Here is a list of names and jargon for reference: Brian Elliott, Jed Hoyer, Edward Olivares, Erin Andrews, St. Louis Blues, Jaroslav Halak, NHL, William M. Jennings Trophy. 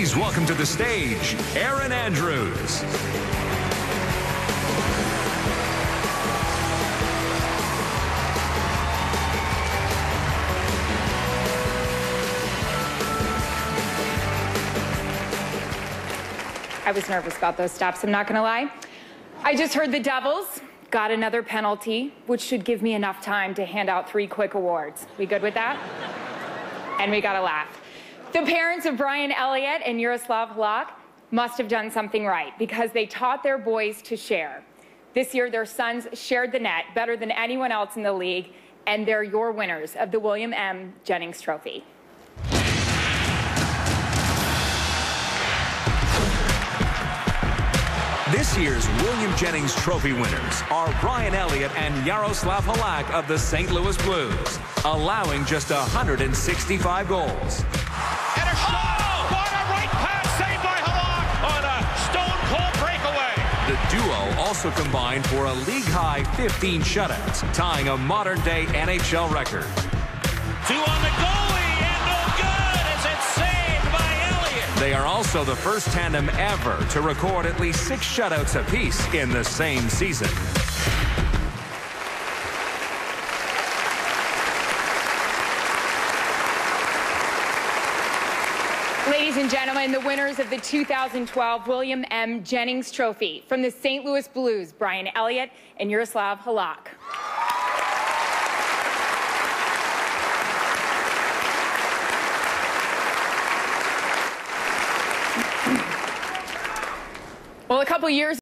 Please welcome to the stage, Erin Andrews. I was nervous about those stops, I'm not gonna lie. I just heard the Devils got another penalty, which should give me enough time to hand out 3 quick awards. We good with that? And we got a laugh. The parents of Brian Elliott and Jaroslav Halak must have done something right, because they taught their boys to share. This year, their sons shared the net better than anyone else in the league, and they're your winners of the William M. Jennings Trophy. This year's William Jennings Trophy winners are Brian Elliott and Jaroslav Halak of the St. Louis Blues, allowing just 165 goals. And a shot on a right pass saved by Halak on a stone-cold breakaway. The duo also combined for a league-high 15 shutouts, tying a modern-day NHL record. 2 on the goalie and no good as it's saved by Elliott. They are also the first tandem ever to record at least 6 shutouts apiece in the same season. Ladies and gentlemen, the winners of the 2012 William M. Jennings Trophy from the St. Louis Blues, Brian Elliott and Jaroslav Halak. Well, a couple years